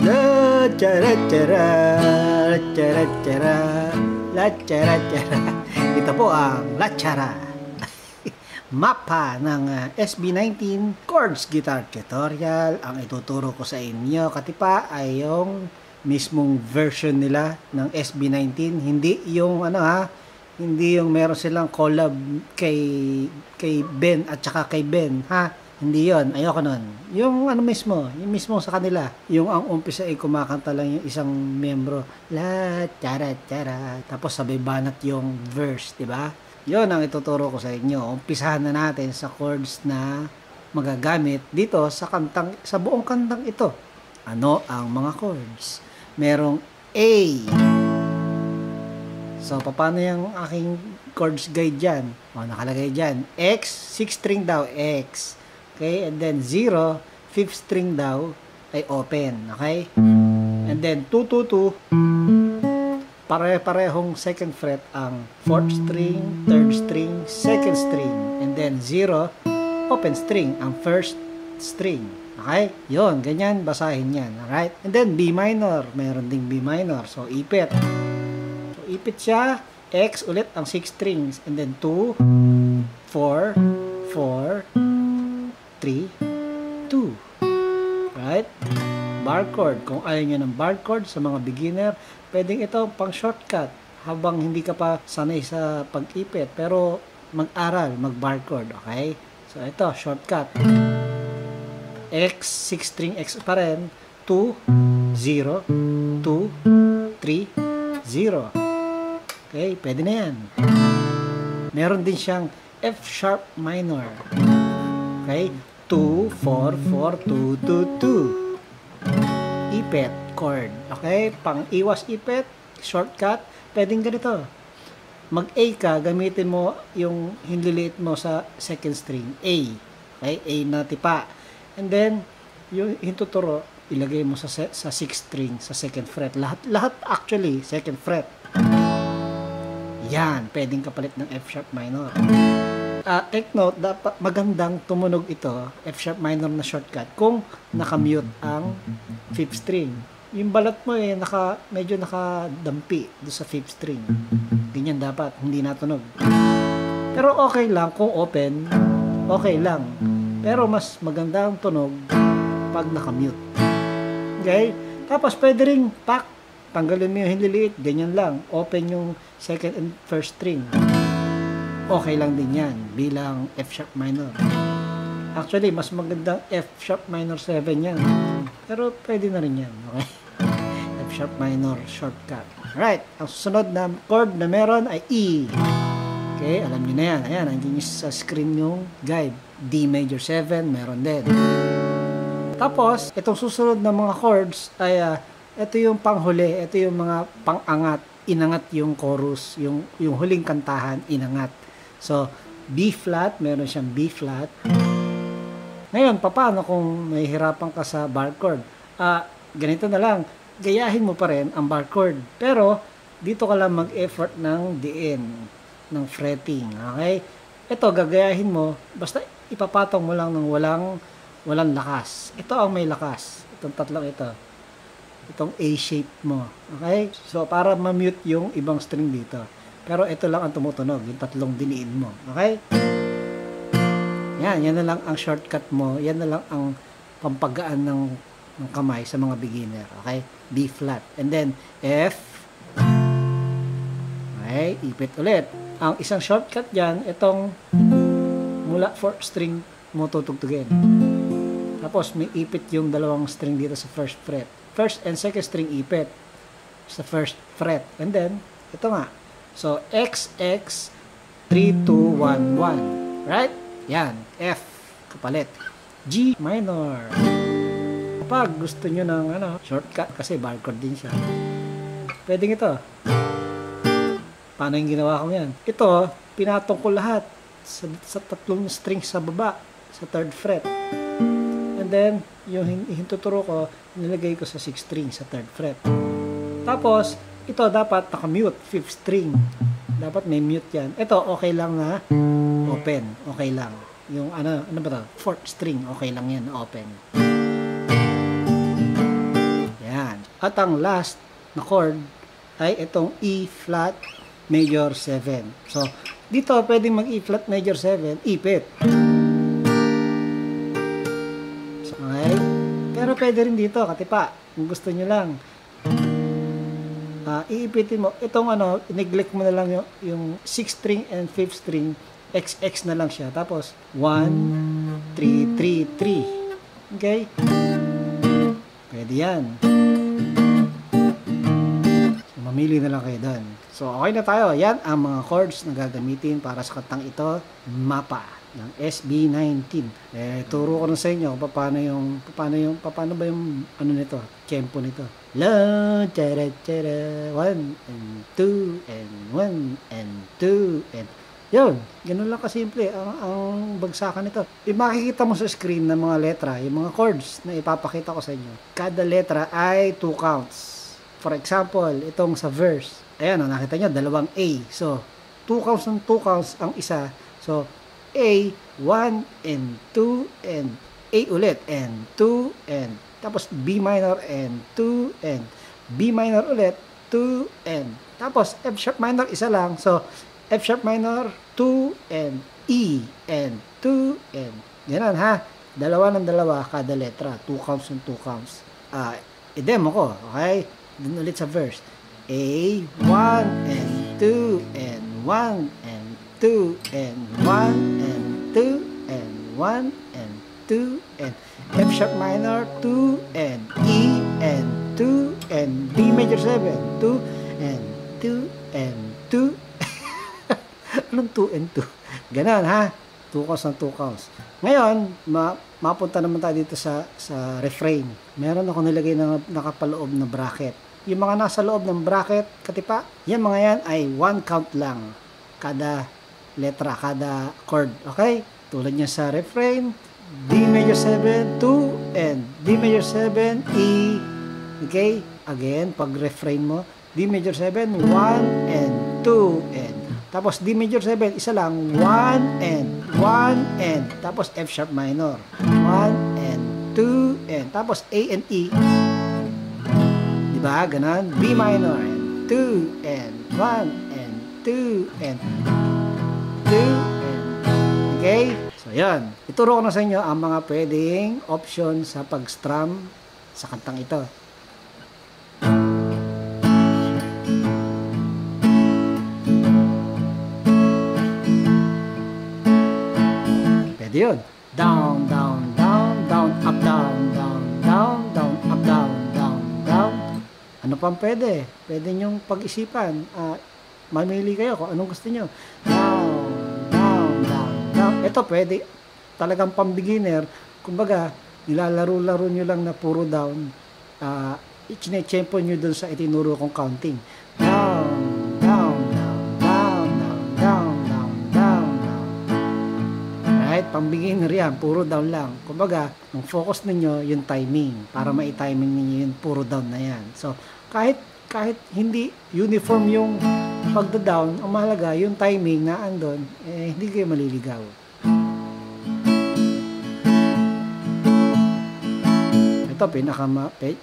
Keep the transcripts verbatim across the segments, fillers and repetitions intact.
La cara cara la cara cara la cara cara kita poang la cara MAPA ng S B nineteen chords guitar tutorial. Ang ituturo ko sa inyo katipa ay yung mismong version nila ng S B nineteen, hindi yung ano ha, hindi yung meron silang collab kay kay Ben at saka kay Ben ha, hindi yon, ayoko nun. Yung ano mismo, yung mismo sa kanila, yung ang umpisa ay kumakanta lang yung isang membro, la cara cara, tapos sabay banat yung verse, di ba? Yon ang ituturo ko sa inyo. Umpisahan na natin sa chords na magagamit dito sa kantang, sa buong kantang ito. Ano ang mga chords? Merong A. So, paano yung aking chords guide dyan? O, nakalagay dyan. X, sixth string daw, X. Okay? And then zero, fifth string daw ay open. Okay? And then two, two, two. Pare-parehong second fret ang fourth string, third string, second string, and then zero, open string, ang first string. Okay? Yun, ganyan, basahin yan. Alright? And then B minor, meron ding B minor. So, ipit. So, ipit siya. X ulit ang six strings. And then two, four, four, three, two. Right? Bar chord. Kung ayaw nyo ng bar chord sa mga beginner, pwedeng ito pang shortcut habang hindi ka pa sanay sa pag-ipit, pero mag-aral, mag-barcode, okay? So, ito, shortcut. X, six string X pa rin. two, zero, two, three, zero. Okay, pwede na yan. Meron din siyang F sharp minor. Okay? two, four, four, two, two, two. Ipit. Chord. Okay? Pang iwas ipit, shortcut, pwedeng ganito. Mag-A ka, gamitin mo yung hinliliit mo sa second string. A. Okay? A na tipa. And then, yung hintuturo, ilagay mo sa sa sixth string, sa second fret. Lahat, lahat actually, second fret. Yan. Pwedeng kapalit ng F-sharp minor. Uh, take note, dapat magandang tumunog ito, F-sharp minor na shortcut, kung nakamute ang fifth string. Yung balat mo eh, naka, medyo nakadampi doon sa fifth string. Ganyan dapat, hindi natunog. Pero okay lang kung open, okay lang. Pero mas maganda ang tunog pag nakamute. Okay? Tapos pwede rin, pak, tanggalin mo yung hinliliit, ganyan lang. Open yung second and first string. Okay lang din yan bilang F-sharp minor. Actually, mas magandang F-sharp minor seven yan. Pero pwede na rin yan. Okay? F-sharp minor shortcut. Alright. Ang susunod na chord na meron ay E. Okay? Alam nyo na yan. Ayan. Nandiyan sa screen yung guide. D major seven. Meron din. Tapos, itong susunod na mga chords ay uh, ito yung panghuli. Ito yung mga pangangat. Inangat yung chorus. Yung, yung huling kantahan. Inangat. So, B-flat. Meron siyang B-flat. Ngayon, paano kung nahihirapan ka sa bar chord? Ah, ganito na lang. Gayahin mo pa rin ang bar chord. Pero, dito ka lang mag-effort ng D N, ng fretting. Okay? Ito, gagayahin mo. Basta ipapatong mo lang ng walang, walang lakas. Ito ang may lakas. Itong tatlong ito. Itong A-shape mo. Okay? So, para ma-mute yung ibang string dito. Pero ito lang ang tumutunog. Yung tatlong diniin mo. Okay? Yan, yan na lang ang shortcut mo. Yan na lang ang pampagaan ng, ng kamay sa mga beginner. Okay? B flat. And then, F. Okay? Ipit ulit. Ang isang shortcut dyan, itong mula fourth string mo tutugtugin. Tapos, may ipit yung dalawang string dito sa first fret. First and second string ipit sa first fret. And then, ito nga. So, X, X, three, two, one, one. Right? Yan, F, kapalit. G minor. Kapag gusto nyo ng ano, shortcut, kasi bar chord din siya. Pwedeng ito. Paano yung ginawa ko yan? Ito, pinatong ko lahat sa, sa tatlong strings sa baba, sa third fret. And then, yung hintuturo ko, nilagay ko sa sixth string, sa third fret. Tapos, ito dapat nakamute, fifth string. Dapat may mute yan. Ito, okay lang na open, okay lang. Yung ano, ano ba ito? Fourth string, okay lang yan, open. Yan, At ang last na chord ay itong E flat major seven. So, dito pwedeng mag E flat major seven, ipit. So, okay. Pero pwede rin dito, katipa, kung gusto nyo lang. Uh, iipitin mo. Itong ano, neglect mo na lang yung, yung sixth string and fifth string. X X na lang siya. Tapos, one, three, three, three. Okay? Pwede yan. So, mamili na lang kayo doon. So, okay na tayo. Yan ang mga chords na gagamitin para sa kantang ito, MAPA, ng S B nineteen. Eh, turo ko na sa inyo kung paano yung, paano yung, paano ba yung, ano nito, tempo nito. La, tara, tara, one, and two, and one, and two, and yun, ganun lang kasimple ang, ang bagsakan nito. E, makikita mo sa screen ng mga letra, yung mga chords na ipapakita ko sa inyo. Kada letra ay two counts. For example, itong sa verse. Ayan, oh, nakita nyo, dalawang A. So, two counts ng two counts ang isa. So, A, one and two and A ulit. And two and tapos B minor and two and B minor ulit, two and tapos F sharp minor isa lang. So, F sharp minor, two, and E, and two, and ganyan ha. Dalawa ng dalawa kada letra. Two counts and two counts. Uh, I-demo ko, okay? Dun ulit sa verse. A, one, and two, and one, and two, and one, and two, and one, and two, and F sharp minor, two, and E, and two, and B major seven, two, and two, and two, anong two and two? Ganun ha. two counts ng two counts. Ngayon, ma mapunta naman tayo dito sa, sa refrain. Meron ako nilagay na nakapaloob na bracket. Yung mga nasa loob ng bracket, katipa, yan mga yan ay one count lang. Kada letra, kada chord. Okay? Tulad niya sa refrain. D major seven, two, and D major seven, E. Okay? Again, pag refrain mo, D major seven, one, and two, and tapos D major seven, isa lang, one and, one and, tapos F sharp minor, one and, two and, tapos A and E. Diba? Ganon. B minor, and two and, one and, two and, two and, okay? So, yan. Ituro ko na sa inyo ang mga pwedeng option sa pag-strum sa kantang ito. Yun. Down, down, down, down, up, down, down, down, down, up, down, down, down. Ano pang pwede? Pwede nyong pag-isipan. Uh, mamili kayo kung anong gusto nyo. Down, down, down, down. Ito pwede talagang pang-beginner. Kumbaga, nilalaro-laro nyo lang na puro down. Uh, Itchinechempo nyo dun sa itinuro kong counting. Down. Pang-beginner yan, puro down lang. Kumbaga, ang focus ninyo, yung timing. Para ma-timing ninyo yung puro down na yan. So, kahit, kahit hindi uniform yung pagda-down, ang mahalaga, yung timing na andon, eh, hindi kayo maliligaw. Ito, pinaka,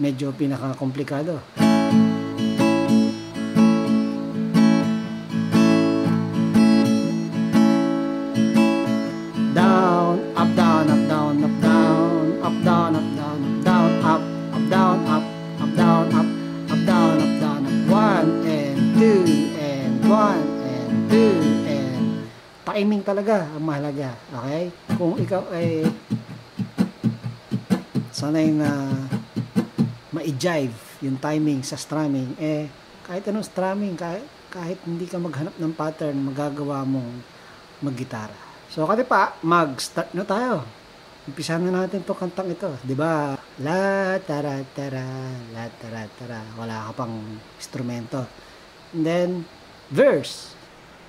medyo pinaka-komplikado. Timing talaga ang mahalaga. Okay? Kung ikaw ay sanay na ma-jive yung timing sa strumming, eh kahit anong strumming, kahit, kahit hindi ka maghanap ng pattern, magagawa mong maggitara. So kasi pa, mag-start na tayo. Umpisahan na natin 'tong kantang ito, 'di ba? La tara tara, la tara tara. Wala ka pang instrumento. And then verse.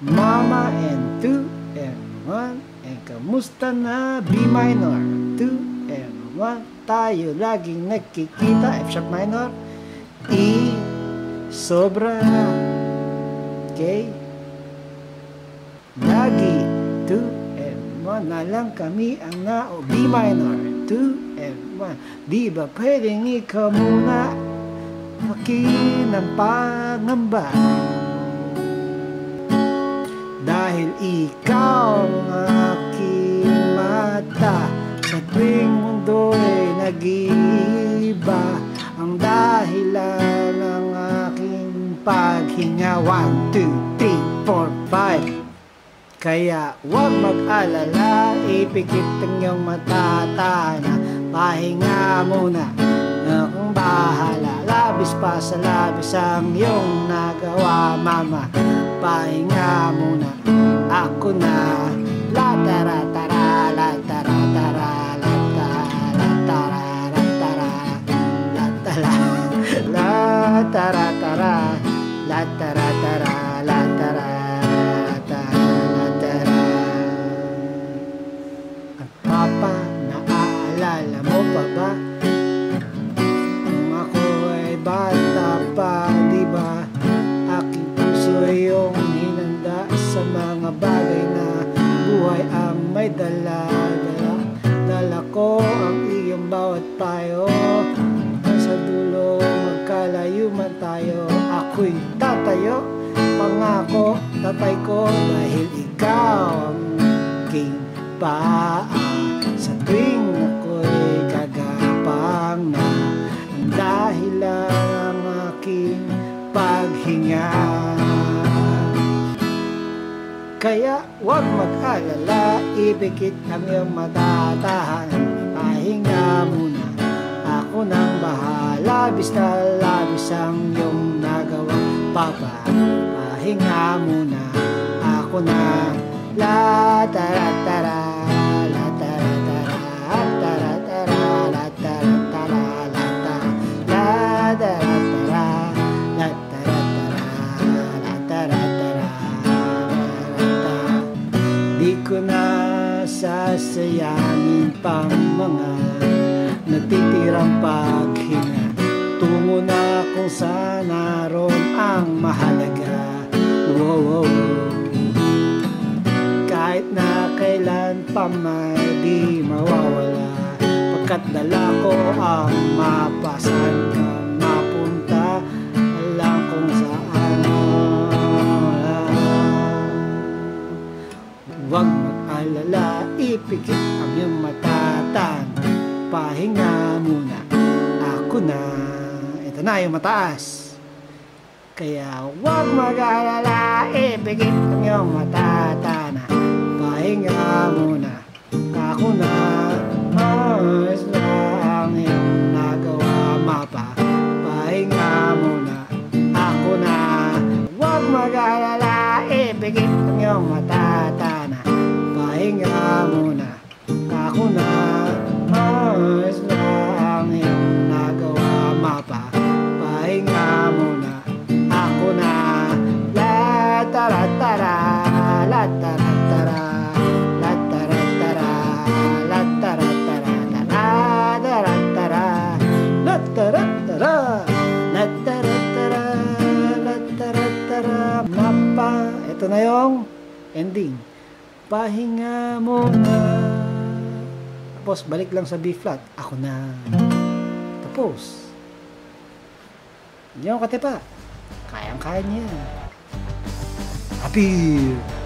Mama and two and one and kamusta na B minor, two and one tayo laging nakikita F sharp minor, E sobra, okay, lagi two and one na lang kami ang nao B minor, two and one, di ba pwedeng ikaw muna, akin ang pangamba, dahil ikaw ang aking mata. Sa tuwing mundo'y nag-iiba, ang dahilan ng aking paghinga. One, two, three, four, five. Kaya huwag mag-alala, ipikit ang iyong matatana. Pahinga muna, akong bahala. Labis pa sa labis ang iyong nagawa, mama. Pahinga muna, ako na. Lataratara, lataratara, lataratara, latala, lataratara, lataratara, lataratara. Papa, naaalala mo pa ba? Nung ako ay bata pa, diba? Aking puso ay iyong hinanda sa mga bagay na buhay ang may dala. Dala, dala ko ang iyong bawat payo. Sa dulo magkalayo man tayo, ako'y tatayo, pangako tatay ko, dahil ikaw ang king paa. Sa tuwing ako'y kagapang na, ang dahilan ang aking paghinga. Kaya huwag mag-alala, ibigit ang iyong matatahan. Pahinga muna, ako nang bahala. Labis na labis ang iyong nagawa, papa. Pahinga muna, ako na. La tara tara, la tara tara, la tara tara, la tara, la tara tara, la tara tara, la tara tara, di ko na sasayangin pang mga natitirang paghinga. Tungo na kung saan naroon ang mahalaga. Wow, wow, wow. Kahit na kailan pa may di mawawala, pagkat dala ko ang mapa. Saan ka mapunta, alam kung saan. Huwag mag-alala, ipikit ang iyong matatan. Pahinga muna, ako na. Ito na yung mataas. Kaya huwag mag-alala, ipikit ang iyong matatan. Pahinga muna, ako na. Maayos na ang iyong nagawa, mapa. Pahinga muna, ako na. Huwag mag-alala, ibigit ang iyong matatana. Pahinga muna, ako na. Maayos na ang iyong nagawa, mapa. Pahinga muna, ako na. La tara tara, la tara tara. MAPA. Ito na yung ending. Pahinga muna, tapos balik lang sa B flat. Ako na. Tapos yun yung katipa. Kayang kaya niya. Happy